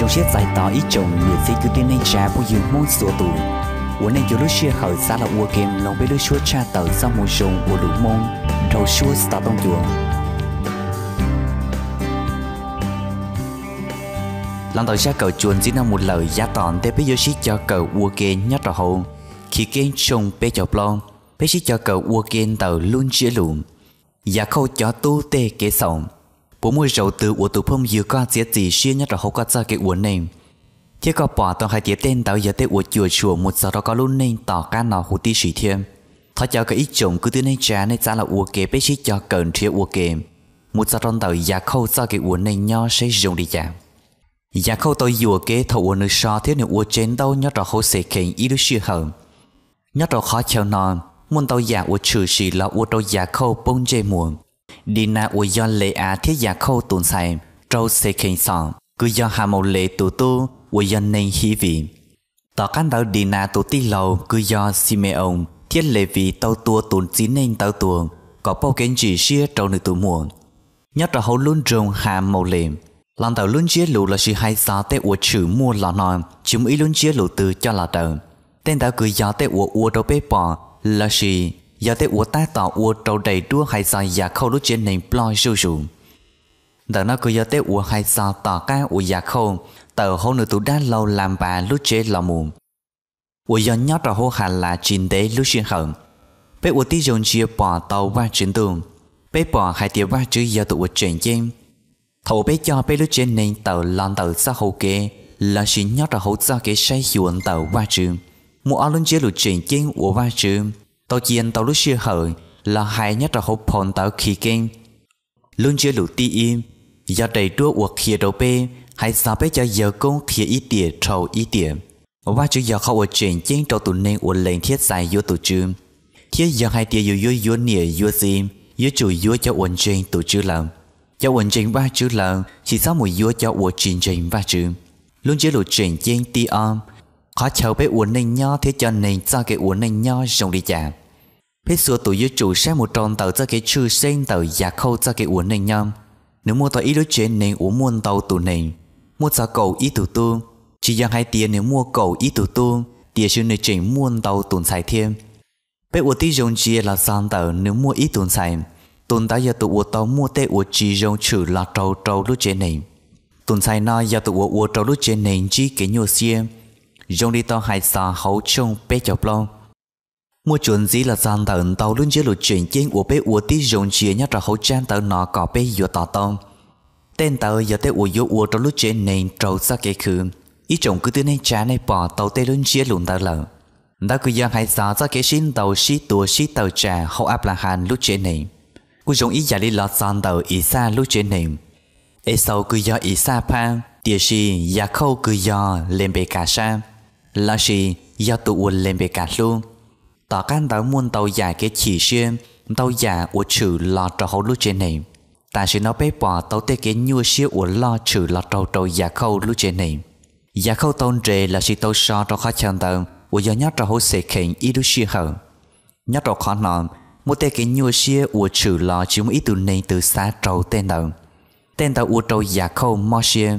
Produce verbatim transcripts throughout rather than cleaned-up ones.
trong chiếc giải tỏ ý chồng miễn phí cứ tên anh cha của dương môn sửa tù. Uống anh yêu lúc chia khởi xa là ua kèm lòng bê đôi chúa cha tờ sau mùa chồng của đủ môn đầu chúa xa tông chuồng. Lần tới cha cầu chuồn chỉ năm một lời giá tòn tới bây giờ chỉ cho cầu ua kèm nhất là hồn. Khi kèm chồng bê chọc lon, bê chỉ cho cầu ua kèm tờ luôn chia lùm. Giá khâu cho tu tê kế sổng. Bố mùi rầu từ ua tù phong dư con sẽ chỉ xuyên nhất là hồn có ra cái uốn này. Thế có bỏ toàn hai tiết tên tạo giờ tới ua chùa chùa một giờ đó có luôn nên tỏ cá nọ hủ tí sĩ thêm. Thó cho cái ít chồng cứ tư nên trả nên ra là ua kê bế sĩ cho cần thiêu ua kê. Một giờ trong tàu giá khâu do cái ua này nho sẽ dùng đi chạm. Giá khâu tôi dùa kê thầu ua nơi so thế nếu ua trên đâu nhớ rõ khâu sẽ kênh ý đứa sư hờn. Nhớ rõ khó chèo non, muốn tàu giá ua trừ sĩ là ua tàu giá khâu bông dê muộn. Đi na ua do lệ á thiết giá khâu tồn xài, trâu sẽ kênh sọ, cứ do hà màu lệ tù tu. Ủa dân nên hí vị. Tỏ cán tàu đi nà tù tí lầu cứ do Simeon thiết lệ vị tàu tua tùn chín nên tàu tuồng có bao kén chỉ xia trâu nơi tù muộn. Nhất là hậu luôn rồng hà màu lềm. Lần tàu luôn chia lụ là sự hay sao tế ủa chữ mua lọ nòm chúng ý luôn chia lụ từ cho là tàu. Tên tàu cứ do tế ủa ua đâu bếp bỏ là gì do tế ủa ta tỏ ua trâu đầy đua hay sao giả khâu lúc trên nền ploi sâu sụn. Tàu nó cứ do tế ủa hay sao tỏ cá ủa giả khâu tờ hôn nữ tù đã lâu làm bà lúc chế lò mùn. Ủa do nhót ra hô hà là chín tế lúc xuyên hận. Bếp ủa tí dồn chia bỏ tàu qua chiến tường. Bếp bỏ hai tía ba chữ do tụ ủa chuyển chêm. Thầu bếp cho bếp lúc chế nên tàu lòn tàu xa hô kê. Là xin nhót ra hô xa kê say dùn tàu qua chữ. Mùa áo lúc chế lúc chuyển chêm ủa qua chữ. Tàu chiến tàu lúc xuyên hận là hai nhót ra hô phồn tàu khí kênh. Lúc chế lúc tí im do đầy đua ủa khía đầu bê. Hãy sao bây giờ giờ công thì ít tiền trâu ít tiền. Và chữ giờ không ở trên chiến trâu tụi nên ổn lên thiết giải vô tổ chư. Thiết giờ hai tiền dù vô vô nỉa vô xìm. Vô chủ vô cho ổn trên tổ chư lần. Cho ổn trên ba chữ lần. Chỉ sao mùi vô cho ổn trên trên ba chữ. Luôn chế lụt trên chiến ti ôm. Khó cháu bế ổn nên nho thế cho nên cho cái ổn nên nho rộng đi chạm. Bế xua tụi vô chủ sẽ một tròn tàu cho cái chư sinh tàu giả khâu cho cái ổn nên nho. Nếu mua tàu ít đối trên nên ổn muôn tàu tụi nên. Mua giá cầu ý tù tu. Chỉ rằng hai tiền nếu mua cầu ý tù tu tiền sư nơi chỉnh muôn tàu tồn xài thêm. Bế ua tí rồng chia là gian tàu nếu mua ý tồn xài. Tồn tàu giờ tụ ua tàu mua tê ua chi rồng chữ là trâu trâu lúc chế này. Tồn xài nó giờ tụ ua ua trâu lúc chế này chi cái nhô xia. Rồng đi tàu hai xa hấu trông bế chọc lông. Mua chuẩn dĩ là gian tàu tàu luôn chế lụt chuyển chênh ua bế ua tí rồng chia nhắc ra hấu trang tàu nó có bế dùa tỏ tông. Tên tàu giờ tới ủi vô ủa trong lúc trên nền trâu xa kê khứ. Ý chồng cứ tư nên trả này bỏ tàu tê luôn chia lùn tàu lợ. Đã cứ dân hai xa xa kê xin tàu xí tùa xí tàu trà hậu áp là hàn lúc trên nền. Cứ chồng ý giả lý lọt xòn tàu ý xa lúc trên nền. Ê sau cứ do ý xa phang, tìa xì giả khâu cứ do lên bề cả xa. Là xì do tụ ủa lên bề cả luôn. Tỏ can tàu muôn tàu giả kê chỉ xuyên, tàu giả ủa chữ lọt trò hậu lúc trên nền. Ta sẽ nói bế bỏ tàu tế kế nhua siêu ủa lo trừ lọt trâu trâu giả khâu lúc trên này. Giả khâu tôn rề là sự tàu so trò khó chăn tàu ủa do nhát trò hô sẽ khảnh ý đứa siêu hở. Nhát trò khó nọn, một tế kế nhua siêu ủa trừ lọ chứ một ý tù này từ xa trâu tên tàu. Tên tàu ủa trâu giả khâu mò siêu.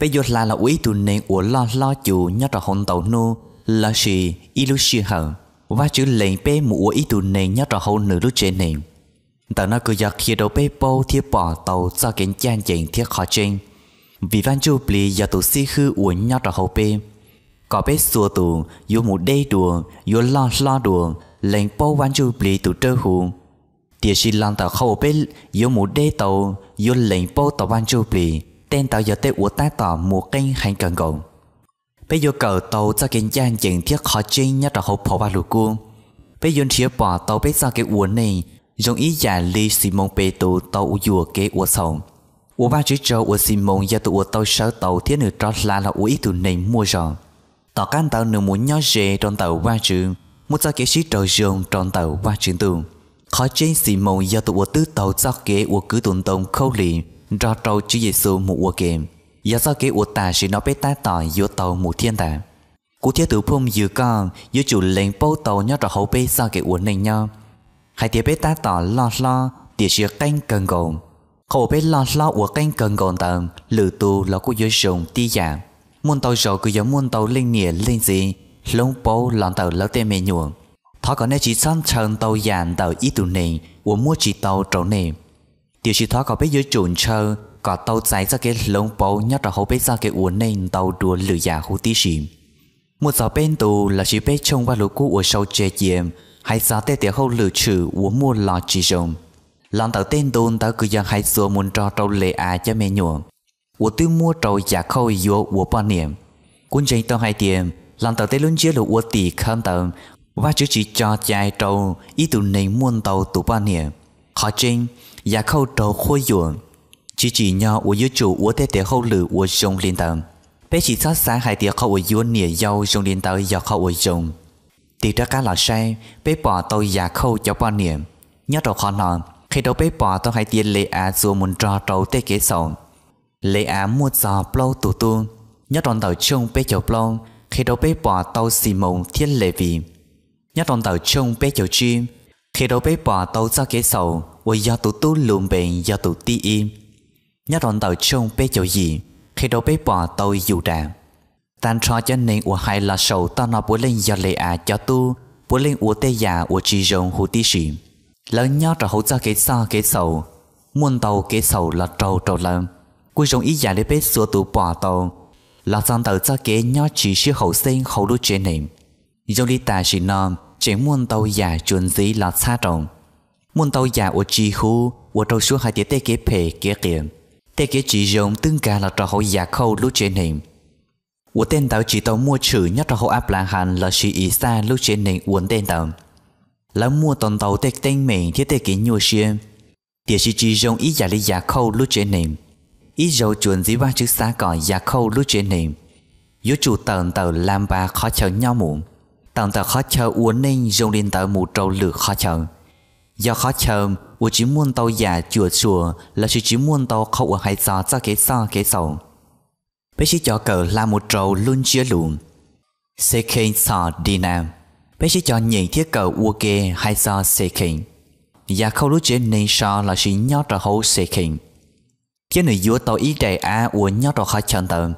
Bế dốt la là ủi tùn nên ua lo lo chù nhát ra hôn tàu nô. Là gì y lưu xuyên hở. Và chữ lệnh bế mũ ủi tùn nên nhát ra hậu nữ lưu trên này. Tàu nó cứ giọt khi đầu bê bô thiết bỏ tàu do kiến trang trình thiết khó trình. Vì văn chú bì giờ tù si khư uống nhót ra hậu bê. Có bê xua tù, dù mũ đê đùa, dù lo lo đùa, lệnh bô văn chú bì tù trơ hù. Tìa xì lòng tàu khâu bê, dù mũ đê tàu, dù lệnh bô tàu văn chú bì. Tên tàu giờ tê ủa tá tỏ mùa kênh hành cần gồm. Bê dù cờ tàu do kiến trang trình thiết khó trình nhót ra hậu phổ ba lù cuông. Bê dù chia bỏ tàu bê do cái uống này. Dòng ý giả lý xì mông bê tù tàu dùa kế ua sầu. Ủa ba chỉ cho ủa xin mộng giờ tụi tôi sợ tàu thiết nữ trót là là ủa ý tụi này mua rồi. Tỏ can tàu nữ muốn nhó dê trong tàu ba trường, một do kế sĩ trời giường trong tàu ba trường tường. Khó trên xin mộng giờ tụi tứ tàu do kế ủa cứ tụi tông khâu lì, do trâu chứ dễ xưa một ủa kèm. Giờ do kế ủa tà chỉ nó biết ta tỏi giữa tàu một thiên tà. Cú thiết tử phong dừa con, dừa chủ lên bầu tàu nhó trò hậu bê do kế ủa này nhó. Hai thiết biết ta tỏ lo lo, tiệt chia canh cần gồm. Khẩu biết lo lo của canh cần còn tầng lử tu là của dưới sông ti giả muôn tàu rồi cứ giống muôn tàu lên nỉa lên gì lông bầu lòn tàu lỡ tên mẹ nhuộm thọ còn nên chỉ săn trần tàu giàn tàu ít tù nền của mua chỉ tàu trầu nền điều chỉ thọ còn biết dưới chuồn chơi có tàu cháy ra cái lông bầu nhất là hậu biết ra cái uốn nền tàu đua lử giả hú tí xỉm một giờ bên tù là chỉ biết trông qua lũ cũ của sâu che chiềm hay sao tê tê hậu lử trừ uống mua lò chỉ rồng lần tàu tên tôn tàu cứ dân hai xưa muốn cho trâu lệ à cho mẹ nhuộm của tư mua trâu giả khâu vô của ba niệm quân tranh tàu hai tiền lần tàu tên luôn chia lụ của tỷ khăn tàu và chữ chỉ cho chai trâu ý tụ này muôn tàu tụ ba niệm khó tranh giả khâu trâu khôi ruộng chỉ chỉ nhau của dưới chủ của thế tế khâu lử của sông liên tàu bé chỉ sát sáng hai tiền khâu của vua nỉa dâu sông liên tàu do khâu của sông thì ra cá lò say bé bỏ tàu giả khâu cho ba niệm nhớ trâu khó nọ khi đầu bếp bỏ tao hãy tiền lệ á dù muốn trò trâu tê kế sầu lệ á mua giò plau tù tu nhất đòn tàu trông bếp chầu plau khi đầu bếp bỏ tao xì mộng thiên lệ vì nhất đòn tàu trông bếp chầu chim khi đầu bếp bỏ tao ra kế sầu ôi do tù tu lùm bệnh do tù ti im nhất đòn tàu trông bếp chầu gì khi đầu bếp bỏ tao dù đà tan trò cho nên ủa hay là sầu tao nó bố lên do lệ á cho tu bố lên ủa tê già ủa chi rồng hù ti xỉm lớn nhau trò hậu ra kế xa kế sầu muôn tàu kế sầu là trầu trầu lầm cuối rồng ý giả để biết xua tù bỏ tàu là sang tàu ra kế nhau chỉ siêu hậu sinh hậu đu chế nệm rồng đi tà chỉ nòm chế muôn tàu giả chuẩn dí là xa trồng muôn tàu giả ở chi khu ở trầu xuống hai tiếng tê kế phê kế kiểm tê kế chỉ rồng tương cả là trò hậu giả khâu lú chế nệm ở tên tàu chỉ tàu mua chữ nhất trò hậu áp là hàn là chỉ ý xa lú chế nệm uốn tên tàu là mua toàn tàu tết tên mình thiết tê kiến nhua xuyên tiệt sĩ chỉ rồng ý giả lý giả khâu lút trên nền ý dầu chuồn dí ba chữ xa cỏ giả khâu lút trên nền dỗ chủ tần tàu làm bà khó chờ nhau muộn tần tàu khó chờ uốn nên rồng lên tàu mù trâu lửa khó chờ do khó chờ uốn chỉ muôn tàu giả chuột chùa là chỉ chỉ muôn tàu khâu ở hai giò ra kế so kế sầu bé sĩ cho cờ là một trâu luôn chia lùn xe khen sò đi nam bé sĩ cho nhìn thiết cầu ua kê hay sao xe khỉnh và khâu lú trên nên sao là sĩ nhó trò hấu xe khỉnh thiết nữ vua tàu ý đầy á ua nhó trò khó chân tờ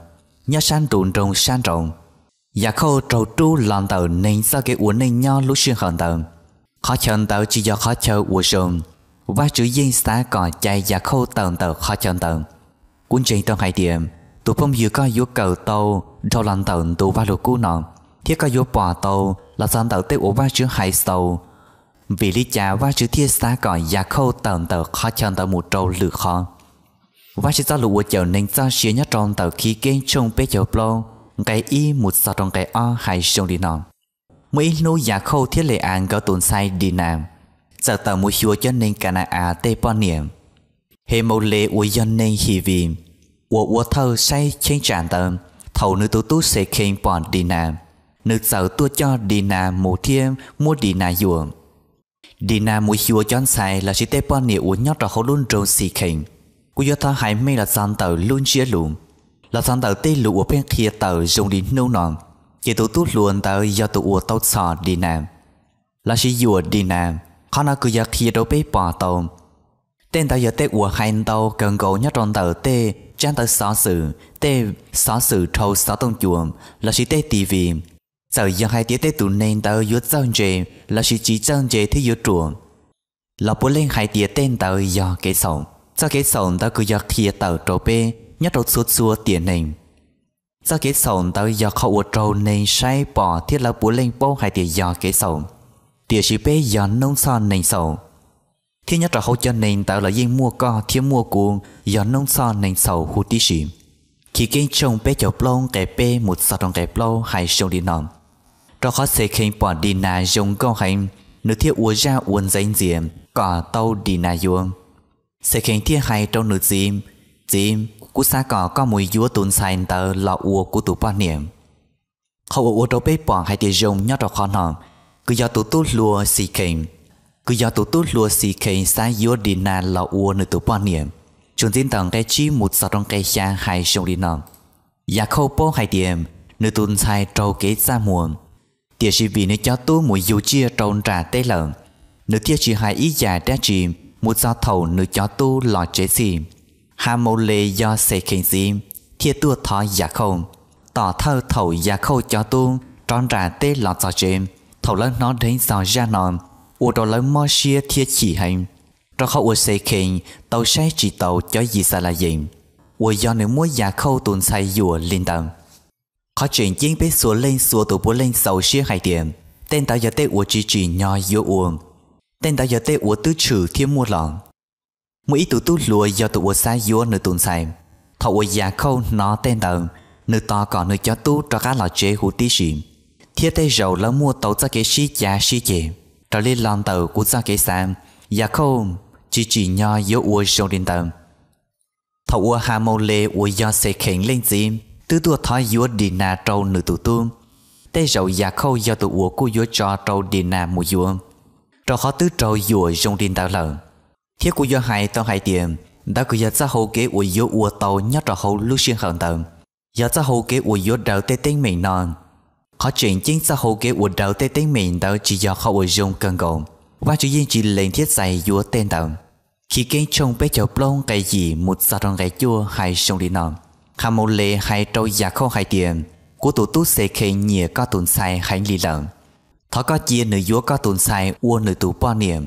nhó san trùn trồng san trồng và khâu trầu tru lòn tờ nên sao cái ua nên nhó lú xuyên hòn tờ khó chân tờ chỉ do khó chờ ua sông và chữ duyên xá còn chạy và khâu tờ tờ khó chân tờ quân trình tàu hai điểm tụ phong vừa có vua cầu tàu trâu lòn tờ tụ ba lô cú nọ thiết có vua bỏ tàu là dòng tàu tết ổ ba chữ hai sầu vì lý cha ba chữ thiết xa còn giả khâu tàu tàu khó chân tàu một trâu lửa khó ba chữ do lụa chầu nên do xía nhất trong tàu khí kênh trong bê chầu plo cái y một sao trong cái o hai sông đi nọ mấy nô giả khâu thiết lệ an có tồn sai đi nam giờ tàu mua xua cho nên cả nà à tê bon niệm hệ mẫu lệ ủi dân nên hì vì ủa ủa thơ say trên tràn tàu thầu nữ tú tú sẽ kênh bọn đi nam nước sở tua cho Dina mù thiêm mua Dina ruộng Dina mùi chua chón xài là chỉ tế bọn nịa uống nhót rồi hậu luôn trâu xì khỉnh của do thơ hải mê là dàn tờ luôn chia lùm là dàn tờ tê lụ ở bên kia tờ dùng đến nâu nòn chỉ tụ tút luôn tờ do tụ ua tàu sò Dina là chỉ dùa Dina khó nào cứ do kia đâu bế bỏ tàu tên tàu giờ tê ua hành tàu cần gấu nhót tròn tờ tê trang tờ xó sử tê xó sử trâu xó tông chuồng là chỉ tê tì vì giờ dân hai tiếng tết tụ nên tàu dốt dân chế là sự chỉ dân chế thế dốt chuồng là bố lên hai tiếng tên tàu do cái sầu do cái sầu tàu cứ do kia tàu trâu bê nhất đầu suốt xua tiền nền do cái sầu tàu do khâu trâu nên say bỏ thiết là bố lên bố hai tiếng do cái sầu tiền sĩ bê do nông son nền sầu thiết nhất là hậu cho nền tàu là riêng mua co thiết mua cuồng do nông son nền sầu hụt tí sĩ khi kinh trông bê chầu plong cái bê một sao trong cái plong hai sông đi nòng trò khó xe khinh bỏ đi nà dùng câu hành nữ thiết uống ra uống danh diệm cỏ tàu đi nà dương xe khinh thiết hay trong nữ diêm Dìm, cú xa cỏ có mùi dúa tùn xanh tờ lọ ua của tù bò niệm. Hậu ua trâu bếp bỏ hai tìa rung nhó trò khó nọng. Cứ do tù tù lùa xì kênh. Cứ do tù tù lùa xì kênh xa dúa đi nà lọ ua nơi tù bò niệm. Chúng tin tầng cái chí một sọ trong cây xa hai rung đi nọng. Dạ khâu bố hai tiệm, nơi tùn xài trâu kế xa muộn. Tìa xì vì nơi cho tù mùi dú chia trông trả tê lợn. Nơi tìa xì hai ý giả đá chìm. Một do thầu nữ chó tu lò chế xìm. Hà mô lê do xe khánh xìm. Thiê tu thó giả không. Tỏ thơ thầu giả khâu chó tu. Tròn ra tê lọt gió chêm. Thầu lớn nó đến gió ra nòn. Ủa đồ lớn mò xìa thiê chỉ hành. Trò khó ua xe khánh. Tàu xe chỉ tàu cho gì xa là dịnh. Ủa do nếu mua giả khâu tùn xài dùa lên tầng. Khó chuyện chiến bế xua lên xua tù bố lên xấu xìa hai điểm. Tên tàu giả tê ua chỉ chỉ nhò dùa uông. Tên đã giờ tê ua tứ trừ thiếm mua lỏng. Mỗi ý tụ tụ lùa do tụ ua xa dùa nơi tùn xài. Thọ ua giả khâu nó tên tầng. Nơi to có nơi cho tụ cho các lọ chế hủ tí xìm. Thiếp tê rầu lỡ mua tàu cho cái xí chá xí chế. Rồi lên lòng tàu của cho cái xàm. Giả khâu chỉ chỉ nho dùa ua rộng đến tầng. Thọ ua hà mô lê ua do xe khánh lên dìm. Tứ tụ thói dùa đi nà trâu nơi tụ tụ. Tê rầu giả khâu do tụ ua của dùa cho trâu đi nà mùa dùa. Trò khó tứ trâu dùa rung đinh tạo lợn. Thiết của do hai tao hai tiệm. Đã cử giật ra hậu kế ủi dùa ua tàu nhát trò hậu lưu xuyên hận tầng. Giật ra hậu kế ủi dùa đầu tê tính mình non. Khó chuyện chính ra hậu kế ủi đầu tê tính mình đâu chỉ do khó ủi rung cân gồm. Và chủ nhiên chỉ lên thiết giày dùa tên tầng. Khi kênh trông bế chậu plông cây gì một xa trong gái chua hay rung đinh non. Khả mô lê hai trâu giả khâu hai tiệm. Của tụ tút xe khen nhìa có tùn sai hành lý lợn. Thó có chia nữ dúa có tùn xài ua nữ tù bò niệm.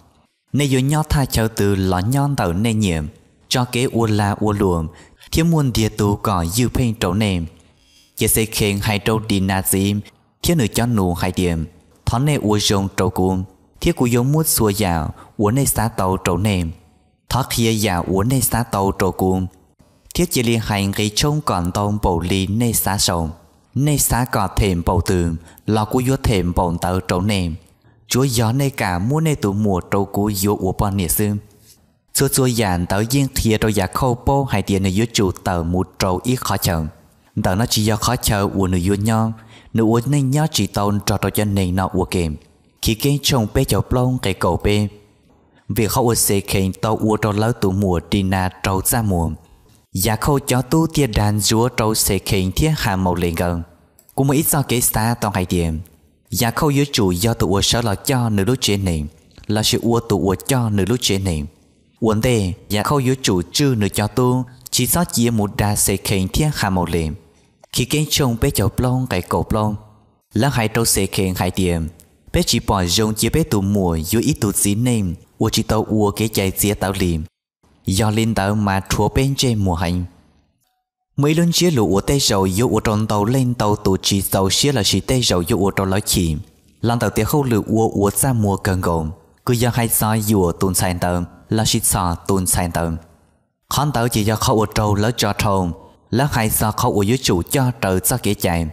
Nế dù nhau tha chào từ ló nhon tàu nê nhiệm. Cho kế ua la ua luồng. Thiếm muôn thịa tù cỏ dư phênh trấu nềm. Chế xe khen hai trâu đi nà dìm. Thiếm nữ cho nụ hai điểm. Thón nê ua rông trấu cung. Thiếm cú dô mút xua dạo. Ua nê xá tàu trấu nềm. Thó khía dạo ua nê xá tàu trấu cung. Thiếm chế liên hành gây trông còn tông bầu lì nê xá sông. Nê xá có thềm bầu tường. Lò cú dô thềm bầu tàu trấu nềm. Chúa gió nê cả mua nê tù mùa trâu cú dô ua bò nịa xương. Chúa chúa dàn tàu riêng thịa trâu giả khâu bố hai tiền nê dô chủ tàu mù trâu ít khó chờm. Tàu nó chỉ do khó chờ ua nê dô nhom. Nê ua nê nhó chỉ tàu trò trò cho nê nọ ua kềm. Khi kênh trông bê chậu plông cây cầu bê. Vì khó ua xê kênh tàu ua trâu lỡ tù mùa đi nà trâu ra mùa. Giả khâu chó tu tiết đàn dúa trâu xe khỉnh thiết hà màu lên gần. Cũng một ít do kế xa toàn hai điểm. Giả khâu dúa chủ do tụ ua sở lọ cho nữ lúc chế nệm. Là sự ua tụ ua cho nữ lúc chế nệm. Uốn đề, giả khâu dúa chủ trư nữ cho tu. Chỉ xót chia một đà xe khỉnh thiết hà màu lên. Khi kênh trông bế chậu plông cái cổ plông. Là hai trâu xe khỉnh hai điểm. Bế chỉ bỏ rông chia bế tụ mùa dúa ít tụ dí nệm. Ua chỉ tàu ua kế chạy día tàu liềm. Do lên tàu mà chúa bên trên mùa hành. Mấy lần chia lũ ua tê rầu dô ua tròn tàu lên tàu tù chỉ tàu xía là chỉ tê rầu dô ua tròn lói chìm. Lần tàu tía khâu lũ ua ua ra mùa cần gồm. Cứ do hai gió dùa tùn xài tàu là chỉ xò tùn xài tàu. Khón tàu chỉ do khâu ua trâu lỡ cho trâu. Lỡ hai gió khâu ua dô chủ cho trâu cho kế chạy.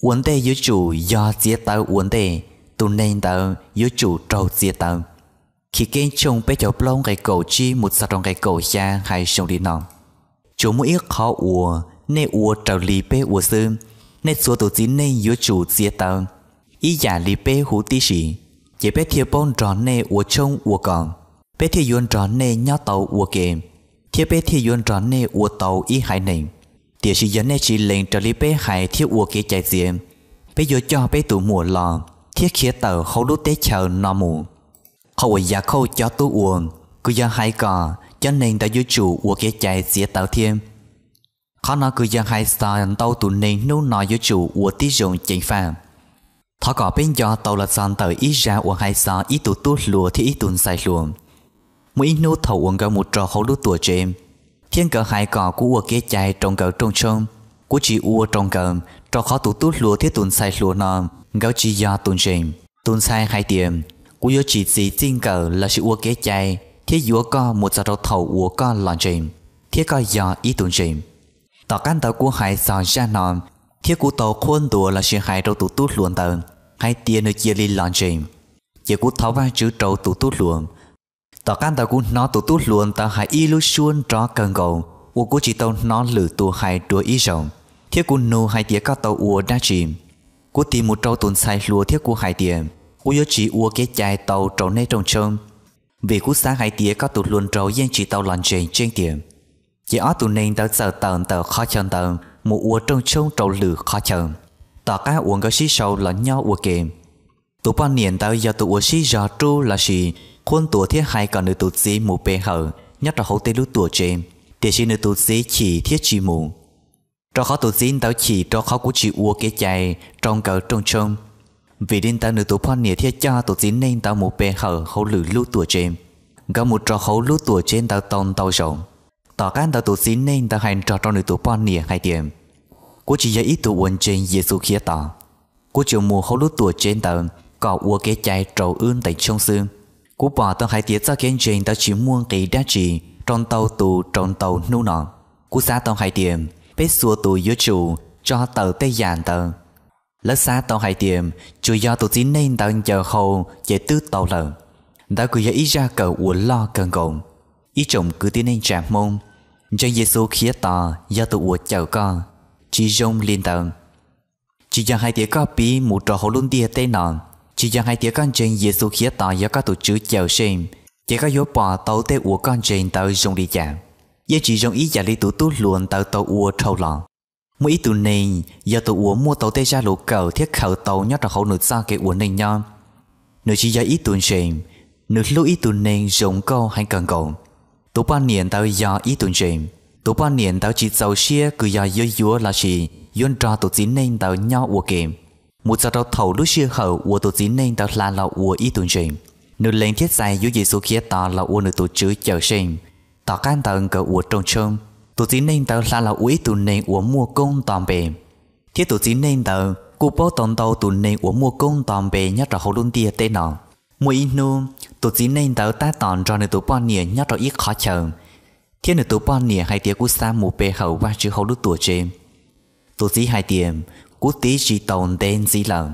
Uốn tê dô chủ do dĩa tàu uốn tê. Tùn nên tàu dô chủ trâu dĩa tàu. Khi kênh trông bế chậu plông cái cầu chi một sao trong cái cầu xa hay sông đi nòng. Chú mũi ít khó ua, nê ua trào lì bế ua sư. Nê xua tổ chí nê dúa chủ dìa tàu. Ý giả lì bế hú tí xỉ. Chế bế thiê bông tròn nê ua trông ua còn. Bế thiê yuôn tròn nê nhó tàu ua kềm. Thiê bế thiê yuôn tròn nê ua tàu ý hai nền. Tìa xì dân nê xì lệnh trào lì bế hai thiê ua kê chạy dìa. Bế dúa cho bế tù mùa lò. Thiê khía tàu hấu lút tế chờ no mù. Khâu ủi giả khâu cho tú uồn. Cứ do hai cò. Cho nên ta dư chủ ua kế chạy dĩa tàu thêm. Khó nói cứ do hai sàn tàu tù nên nô nói dư chủ ua tí rộng chênh phạm. Thó có bên do tàu là sàn tàu ít ra ua hai sàn ít tù tút lùa thì ít tùn xài lùa. Mũi nô thầu uồn gạo một trò hấu lút tùa chêm. Thiên cờ hai cỏ của ua kia chạy trong cờ trong sông, của chị ua trong cờ, cho khó tụ tút lúa thiết tùn sai lúa nòm, gáo chi do tùn trình, tùn sai hai tiệm, của do chỉ gì thiên cờ là chị ua kia chạy, thiết ua co một giờ đầu thầu ua co lòn trình, thiết coi do ý tùn trình. Tỏ căn tàu của hai giò ra nòm, thiết của tàu khuôn tùa là chị hai đầu tụ tút luồn tờ, hai tiệm nơi chia li lòn trình, chỉ của tháo ba chữ trâu tụ tút luồn. Tỏ căn tàu của nó tụ tút luồn tàu hai illusion cho cần cầu, ua của chị tàu nó lử tù hai đuôi ý rộng. Thiết của nô hai tía các tàu ua đã chìm, của tìm một trâu tồn sai lúa thiết của hai tía, của do chị ua cái chai tàu trâu nay trong trông. Vì của sáng hai tía các tụ luồn trâu giang chị tàu lòn trên trên tiệm, chỉ ở tụ nên tàu giờ tàu tàu khó chần tàu, một ua trong trông trâu lử khó chần. Tỏ các uống cái xí sâu lẫn nhau ua kềm. Tụ bao niên tàu giờ tụ ua xí giờ trâu là gì? Khuôn tùa thiết hai còn nữ tụ sĩ mù bê hở, nhất là hậu tế lúc tùa trên, thì chỉ nữ tụ sĩ chỉ thiết chi mù. Trong khó tụ sĩ tao chỉ trong khó của chị ua kế chạy trong cờ trong trông. Vì đến tao nữ tụ phong nỉa thiết cho tụ sĩ nên tao mù bê hở hậu lử lúc tùa trên. Có một trò hậu lúc tùa trên tao tông tao rộng. Tỏ các tao tụ sĩ nên tao hành trò trong nữ tụ phong nỉa hai tiệm. Cô chỉ dạy ít tụ uốn trên Giê-xu khía tỏ. Cô chiều mù hậu lúc tùa trên tao, có ua kế chạy trầu ươn tại trong xương. Cú bỏ tàu hai tiết ra kênh trình tàu chỉ muôn kỳ đá trì trong tàu tù trong tàu nô nọ. Cú xa tàu hai tiệm bếp xua tù dưới chủ cho tàu tây giàn tàu. Lớt xa tàu hai tiệm chủ do tù tí nên tàu chờ hầu chế tư tàu lợn. Đã cứ ý ra cờ uốn lo cần gồm. Ý chồng cứ tiến nên trạm mông. Trong Giê-xu khía tàu do tù uốn chờ con. Chỉ rông liên tàu. Chỉ do hai tiết có bí một trò hầu luôn tia tây nọ. Chỉ cho hai tiếng con trên Giê-xu khía tỏ do các tổ chức chèo xem, chỉ có dấu bỏ tàu tê ua con trên tàu dùng đi chạm. Giờ chỉ dùng ý giả lý tụ tút luôn tàu tàu ua trâu lọ. Mỗi ý tụ này, do tụ ua mua tàu tê ra lũ cầu thiết khẩu tàu nhất là khẩu nửa xa cái ua này nhon. Nửa chỉ do ý tụ xem, nửa lúc ý tụ này dùng câu hay cần cầu. Tụ ba niệm tàu do ý tụ xem, tụ ba niệm tàu chỉ dầu xia cứ do dối dúa là chỉ dồn trò tụ chính nên tàu nhau ua kèm. Một giờ đầu thầu lúc xưa hậu của tổ chức nên tạo là là của ý tưởng trình. Nữ lên thiết giải dưới Giê-xu khía tỏ là của nữ tổ chức chở sinh. Tỏ can tận cờ của trong trông. Tổ chức nên tạo là là của ý tưởng nên của mua công toàn bề. Thiết tổ chức nên tạo cụ bố tổng tàu tù nên của mua công toàn bề nhất là hậu luôn tia tên nọ. Mùa ý nô, tổ chức nên tạo ta tỏn cho nữ tổ bò nỉa nhất là ít khó chờ. Thiết nữ tổ bò nỉa hai tía của xa mùa bề hậu và chữ hậu lúc tuổi trên. Tổ chức hai tiệm cú tí chỉ tồn tên gì lợn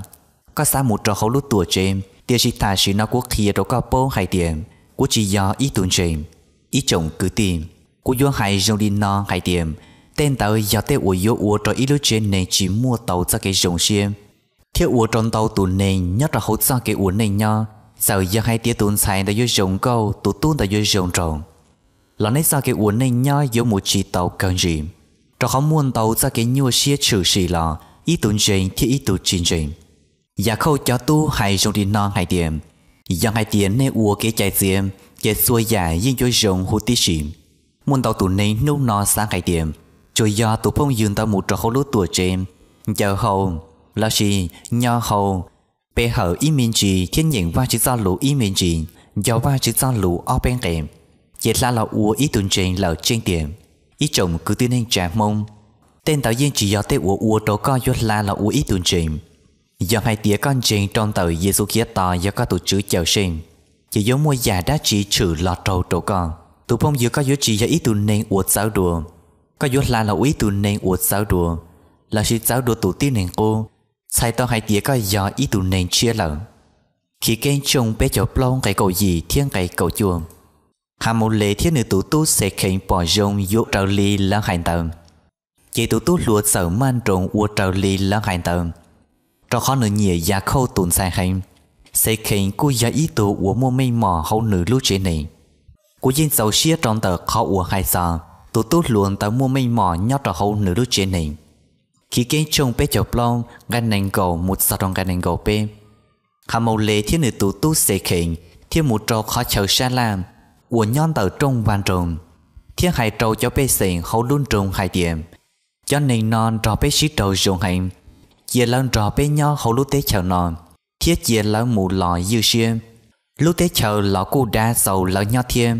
có xa một trò khẩu lúc tuổi trên tiêu chỉ thả chỉ nó quốc kia đâu có bố hai tiệm của chỉ do ý tuần trên ý chồng cứ tìm của vua hai dòng đi non hai tiệm tên tàu do tê ủa vua ủa trò ý lúc trên này chỉ mua tàu ra cái dòng xiêm thiếu ủa trong tàu tuần này nhất là hỗ trợ cái ủa này nho giờ do hai tía tuần xài đã vô dòng câu tụ tuôn đã vô dòng tròn là nấy ra cái ủa này nho vô một chỉ tàu cần gì trò không muốn tàu ra cái nhua xia trừ xì lò ý tưởng trình thì ý tưởng trình trình. Giả khâu cho tu hay dùng đi non hai tiệm. Do hai tiệm nên ua kế chạy diệm, chạy xuôi giả riêng cho rộng hút tí xìm. Muốn tàu tù này nâu no sang hai tiệm. Rồi do tù phong dương tàu một trò khâu lúa tùa trên. Giờ hầu, là gì, nho hầu. Bê hở ý mình trì thiên nhiên qua chữ do lũ ý mình trì. Do qua chữ do lũ ở bên kèm. Chạy là là ua ý tưởng trình là trên tiệm. Ý chồng cứ tin hành trả mông. Tên tàu riêng chỉ do tê ủa ủa trâu co dốt la là ủa ý tuần trình. Do hai tía con trình trong tàu Giê-xu khía tỏ do các tổ chức chèo sinh. Chỉ giống mua giả đã chỉ trừ lọt trâu trâu con. Tụ phong giữa có dốt chỉ do ý tuần nên ủa giáo đùa. Có dốt la là ủa ý tuần nên ủa giáo đùa. Là sự giáo đùa tụ tiên nền cô. Sai tàu hai tía có do ý tuần nên chia lợn. Khi kênh trông bé cháu plong cái cầu gì thiên cái cầu chuồng. Hà một lễ thiết nữ tụ tút sẽ khánh bỏ rông dốt trâu ly là hành tầng. Chỉ tụ tút lúa sở man trồng ua trầu lì là hành tầm. Trong khó nửa nhẹ giá khâu tùn sai hành. Sẽ khiến cô giá ý tụ ua mua mênh mỏ hậu nữ lúc chế này. Cô dân dầu xia trong tờ khó ua hai xa. Tụ tút luôn tàu mua mênh mỏ nhót trò hậu nữ lúc chế này. Khi kênh trông bếp chọc lông gắn nành gầu một xa trong gắn nành gầu bê. Hà màu lệ thiết nữ tụ tút sẽ khiến thiên một trò khó chờ xa làm. Ua nhón tờ trông van trồng. Thiên hai trâu cho bê xịn hậu luôn trồng hai điểm. Cho nên non trò bé xí trầu dùng hành. Chia lần trò bé nhỏ hậu lúc tế chờ non. Thiết chia lần mù lọ dư xuyên. Lúc tế chờ lọ cô đa sầu lọ nhỏ thiên.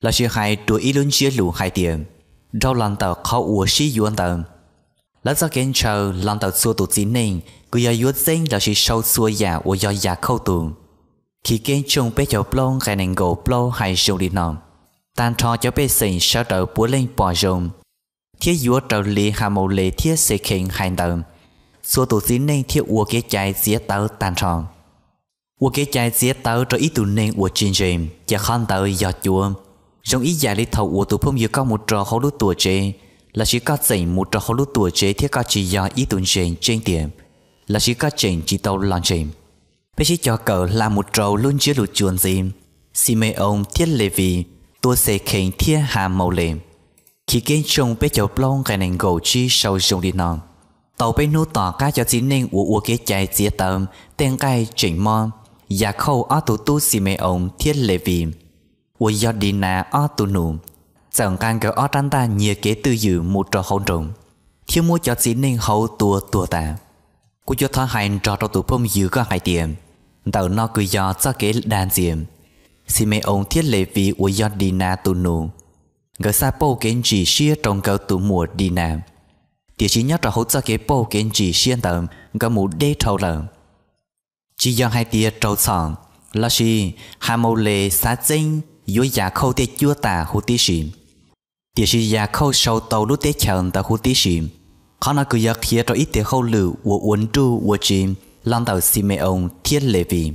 Là sự hại tuổi ý luôn chia lũ hai tiền rau lần tàu khó uống xí yuan tàu lát sau kén chờ lần tàu xua tụ chín nền cứ do yuan sinh là sự sâu xua giả uống do giả khâu tù khi kén chung bé cháu plong cái nền gỗ plong hay sầu đi nọ tan trò cháu bé sinh sau đầu búa lên bỏ rồng thiết yuan tàu lì hà màu lì thiết sẽ khiến hai tàu xua tụ chín nền thiết uống cái chai dĩa tàu tan tròn uống cái chai dĩa tàu rồi ít tụ nền uống chín rìm và khăn tàu do chuông trong ý giải lý thầu của tụi phong dựa có một trò khó lút tuổi chế là chỉ có dành một trò khó lút tuổi chế thiết có chỉ do ý tưởng trên trên tiền là chỉ có trình chỉ tàu lon trình bây chỉ cho cờ là một trò luôn chưa lụt chuồn gì si mê ông thiết lệ vì tôi sẽ khiến thiết hà màu lệ khi kênh trông bé cháu plong cái nền gầu chi sau dùng đi nòng tàu bên nô tỏ cá cho chính nên của uống kế chai dĩa tầm tên cay chỉnh mò và khâu ở tụ tu si mê ông thiết lệ vì ủa do đi nà ở tù nụ chẳng càng kéo ở trăn ta nhiều kế tư dự một trò hỗn trộn thiếu mua cho chính nên hậu tua tua ta cô cho thọ hành trò trò tụ phong dự có hai tiền tàu nó cứ do cho kế đàn diệm si mê ông thiết lệ vì ủa do đi nà tù nụ gỡ xa bầu kén chỉ xia trong cầu tụ mùa đi nà địa chỉ nhất trò hậu cho kế bầu kén chỉ xia tầm gỡ một đế thâu lợn chỉ do hai tia trâu sòn là gì hà mâu lệ xá dinh dối giả khâu tê chúa tà hữu tí xìm tìa sĩ giả khâu sâu tàu lúc tê chẳng tà hữu tí xìm khó nó cứ giật khía cho ít tê khâu lự của uốn tru của chìm lòng tàu xì mê ông thiết lệ vì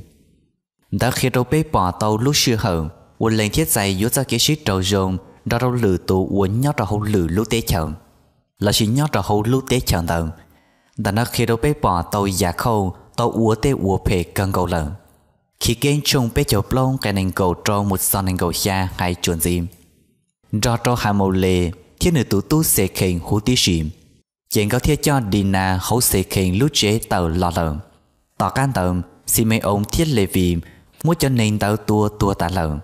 đã khía trâu bế bỏ tàu lúc xưa hở uốn lên thiết giày dối ra kế xích trâu rồng ra râu lự tù uốn nhót ra hữu lự lúc tê chẳng là xì nhót ra hữu lúc tê chẳng tàu đã nó khía trâu bế bỏ tàu giả khâu tàu uốn tê uốn phê cân cầu lợn khi kênh chung bé cháu plong cái nền cầu trâu một son nền cầu xa hai chuồn dìm do trâu hà màu lề thiết nữ tú tú sẽ khênh hú tí xìm chuyện có thiết cho Dina hấu sẽ khênh lút chế tàu lò lợn tỏ can tầm si mê ông thiết lệ vì mua cho nền tàu tua tua tả lợn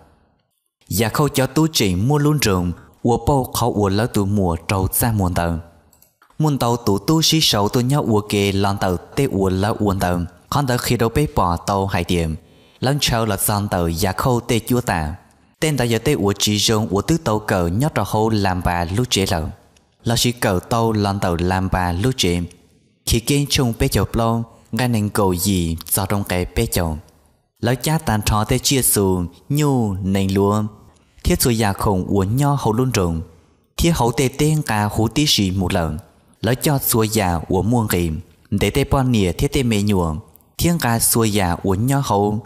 và khâu cho tú chỉ mua luôn rừng ua bầu khó ua lỡ tù mùa trâu xa muôn tàu muôn tàu tú tú xí sầu tôi nhau ua kê lon tàu tê ua lỡ uôn tàu con tàu khi đâu bé bỏ tàu hai tiệm lần sau là dòng tàu giả khâu tê chúa tà tên tàu giờ tê ủa chỉ dùng ủa tứ tàu cờ nhót ra hô làm bà lúc chế lợn là chỉ cờ tàu lần tàu làm bà lúc chế khi kênh chung bé chầu plong ngay nền cầu gì do trong cái bé chầu lão cha tàn trò tê chia xù nhu nền lúa thiết xù giả khổng ủa nho hầu luôn rồng thiết hậu tê tên cả hú tí xì một lợn lão cho xua giả ủa muôn kìm để tê bon nìa thiết tê mê nhuộm thiên ca xua giả ủa nho hầu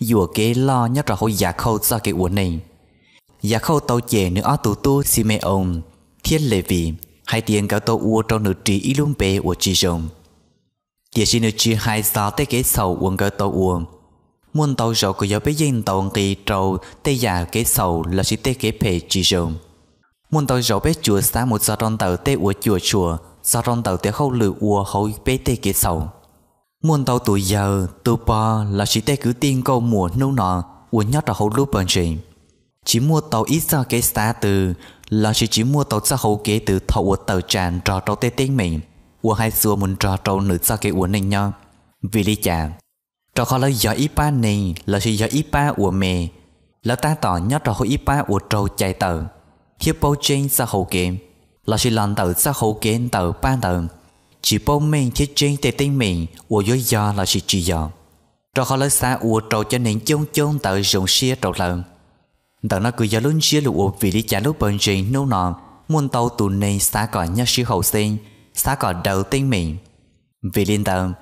dù kế lo nhất là hôi giả khâu do cái uốn này giả khâu tàu chè nữa ở tù tu si mê ông thiết lệ vì hai tiền cả tàu uo trong nữ trí ý luôn bề của chị rồng địa chỉ nữ trí hai sao tới kế sầu uống cả tàu uo muôn tàu rồi của giáo bé dân tàu kỳ trầu tây giả kế sầu là chỉ tê kế phê chị rồng muôn tàu rồi bé chùa xa một sao trong tàu tê uo chùa chùa sao trong tàu tê khâu lười uo hôi bé tê kế sầu muôn tàu tuổi giờ tù po là chỉ tê cứ tiên câu mùa nâu nọ uống nhót là hậu lúc bận chuyện chỉ mua tàu ít ra cái xa từ là chỉ chỉ mua tàu ra hậu kế từ thầu uống tàu tràn trò trâu tê tiếng mình uống hai xưa muốn trò trâu nữ ra cái uống nên nhau vì lý chả trò khó là do ít ba này là chỉ do ít ba uống mè là ta tỏ nhót là hậu ít ba uống trâu chạy tàu thiếp bao trên ra hậu kế là chỉ làm tàu ra hậu kế tàu ba tàu chỉ bông mình thiết trên tê tinh mình ủa dối do là chỉ chỉ dò trò khó lấy xa ủa trầu cho nên chôn chôn tờ rồng xia trầu lợn tờ nó cứ do luôn xia lụa vì lý trả lúc bận chuyện nô nọ muôn tàu tù này xa có nhớ sư hậu sinh, xa có đầu tiên mình. Vì liên tâm,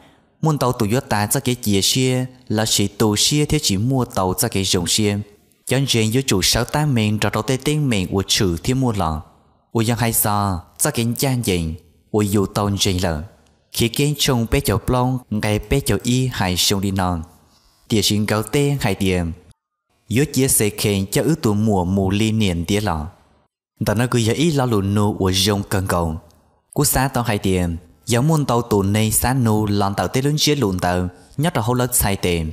muôn tàu tù yốt ta cho cái chìa xìa là sĩ tù xìa theo chỉ mua tàu cho cái rộng xìa. Chọn riêng với chủ sáu ta mình rồi đầu tiên mình của trừ thiên mua lọ. Ui dân hay sao, cho cái gian dịnh, ui dù tàu riêng lợ. Khi kênh trông bé cháu plong, ngay bé cháu y hay sông đi non. Tìa xuyên gấu tê hay tìa. Yốt chia sẻ kênh cho ước tù mùa mù li niệm tìa lọ. Tao nó cứ giờ ít lo lụn nô của rồng cần cầu. Cú xa tao hay tiền, giống muôn tàu tù này xa nô lòn tàu tê lớn chia lụn tàu, nhất là hậu lợt sai tiền.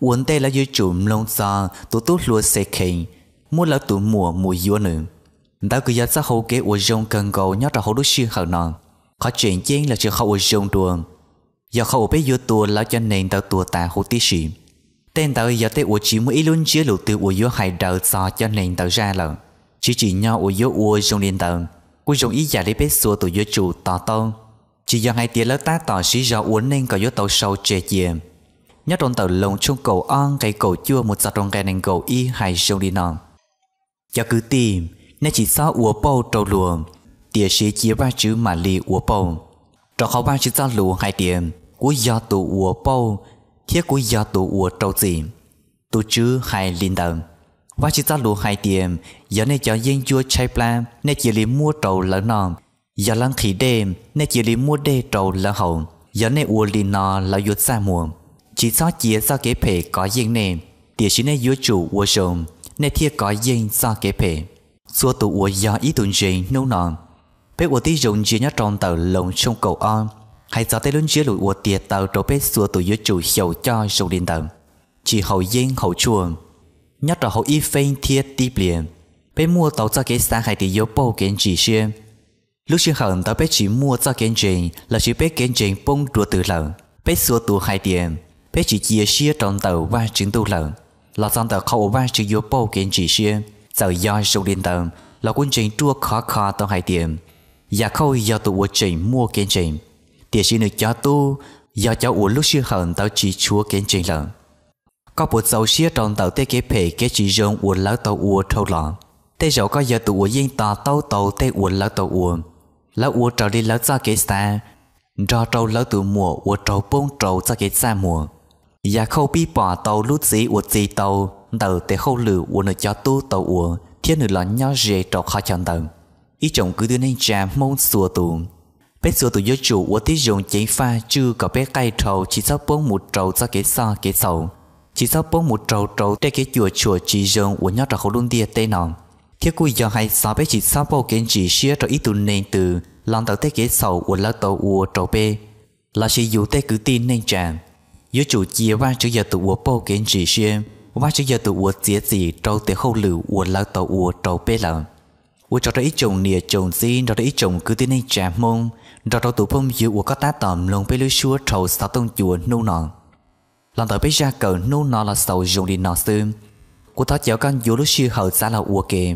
Uốn tê là dư chùm lông xa, tụ tút lúa xe khỉnh, muốn là tụ mùa mùi dúa nữa. Tao cứ giờ xa hậu kế của rồng cần cầu nhất là hậu đốt xuyên hậu nọ. Khó chuyện chiến là chưa hậu rồng tuồng. Giờ hậu bé dúa tuồng là cho nền tàu tuồng tà hậu tí xịn. Tên tàu giờ tê của chỉ muốn ít lớn chia lụn từ của dúa hải đầu xa cho nền tàu ra lợn. Chỉ chỉ nhau ở dấu ua trong liên tầng, cuối dòng ý giả lấy bếp xua tù dấu chủ tỏ tông. Chỉ do hai tiếng lớp tá tỏ sĩ do uốn nên có dấu tàu sâu trề chìa. Nhất trong tàu lồng trong cầu on cây cầu chua một giọt trong cây nền cầu y hay trong đi nòng. Cho cứ tìm, nên chỉ sao ua bầu trâu lùa, tìa sĩ chia ba chữ mà lì ua bầu. Trò khó ba chữ sao lùa hai tiếng, cuối do tù ua bầu, thiết cuối do tù ua trâu gì. Tù chữ hay liên tầng. Và chỉ ta lùa hai tiền, giờ này cho dân chua chai plan, nên chỉ lấy mua trầu lỡ nòn. Giờ lăng khí đêm, nên chỉ lấy mua đê trầu lỡ hậu. Giờ này ua lì nò là dụt xa mùa. Chỉ do chía do kế phê có dân nền, tìa sĩ này dụa chủ ua rộng, nên thiệt có dân do kế phê. Xua tù ua do ý tùn rình nâu nòn. Phép ua tí rộng chứa nhá tròn tàu lồng trong cầu on. Hay gió tới lưng chứa lùi ua tiệt tàu trầu phép xua tù dụa chủ hiệu cho rộng điện tàu. Chỉ hậu dân hậu chuồng. Nhất là hậu y phênh thiết tiếp liền. Bé mua tàu cho cái xa hay thì dấu bầu kênh trì xuyên. Lúc xuyên hẳn tàu bé chỉ mua cho kênh trình là chỉ bé kênh trình bông đùa từ lợn. Bé xua tù hai tiền, bé chỉ chia xia trong tàu ba trứng tù lợn. Là dòng tàu khẩu ba trứng dấu bầu kênh trì xuyên. Giờ do rộng điện tàu là quân trình trua khó khó tàu hai tiền. Giá khâu do tù ua trình mua kênh trình. Tiền xin được cho tu, do cháu ua lúc xuyên hẳn tàu chỉ chúa kênh trình lợn. Có bộ dầu xía trong tàu tế kế phê kế chỉ rộng uồn lỡ tàu uồn thâu lọ. Tế rộng có giờ tụ uồn dân tàu tàu tàu tế uồn lỡ tàu uồn. Lỡ uồn trầu đi lỡ ra kế xa. Rò trầu lỡ tụ mùa uồn trầu bông trầu ra kế xa mùa. Và khâu bí bỏ tàu lút dĩ uồn dì tàu. Tàu tế khâu lử uồn ở cho tu tàu uồn. Thiết nữ lọ nhó rề trầu khó chọn tầng. Ý chồng cứ tư nên trà mông xua tù. Bếp xua tù vô chủ uồn tí rộng chánh pha chư có bé cây trầu chỉ sắp bông một trầu ra kế xa kế sầu. Chỉ sau bố một trầu trầu để cái chùa chùa chỉ rừng của nhót ra khẩu đun tia tê nòng. Thiết quy do hay sao bé chỉ sau bố kênh chỉ xia trầu ít tù nền từ lòng tàu tê kế sầu của lão tàu ua trầu bê. Là chỉ dù tê cứ tin nên tràn. Giữa chủ chia ba chữ giờ tụ ua bố kênh chỉ xia, ba chữ giờ tụ ua chia gì trầu tê khâu lửu của lão tàu ua trầu bê lợn. Ua trầu ra ít chồng nìa chồng xin trầu ra ít chồng cứ tin nên tràn mông. Trầu trầu tụ phong giữa ua có tá tòm lông bê lưới xua trầu sáu tông chùa nâu nòng. Lòng tàu bế ra cờ nô nó là sầu dùng đi nọ xương. Cô thó cháu con vô lúc xưa hậu xa là ua kề.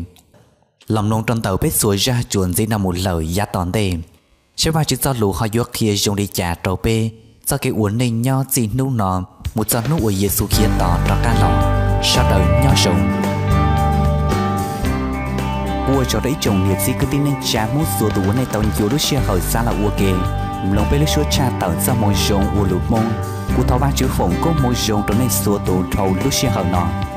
Lòng nông trong tàu bế xuôi ra chuồn dĩ nằm một lời giá tòn tề. Sẽ ba chữ do lũ hoa vô kia dùng đi trả trầu bê. Do cái uốn nên nho dĩ nô nọ. Một giọt nô ua dễ xu kia tỏ trọ ca lòng. Sao đời nho rộng. Ua cho đấy chồng nghiệp dĩ cứ tin nên trả mút xua tù uốn này tàu vô lúc xưa hậu xa là ua kề. Lòng bế lúc xua cha tàu ra môi rộng ua lụt mông. Cú tháo ba chữ phồng có môi rồng trong này xua tù trầu lúc xưa hở nọ.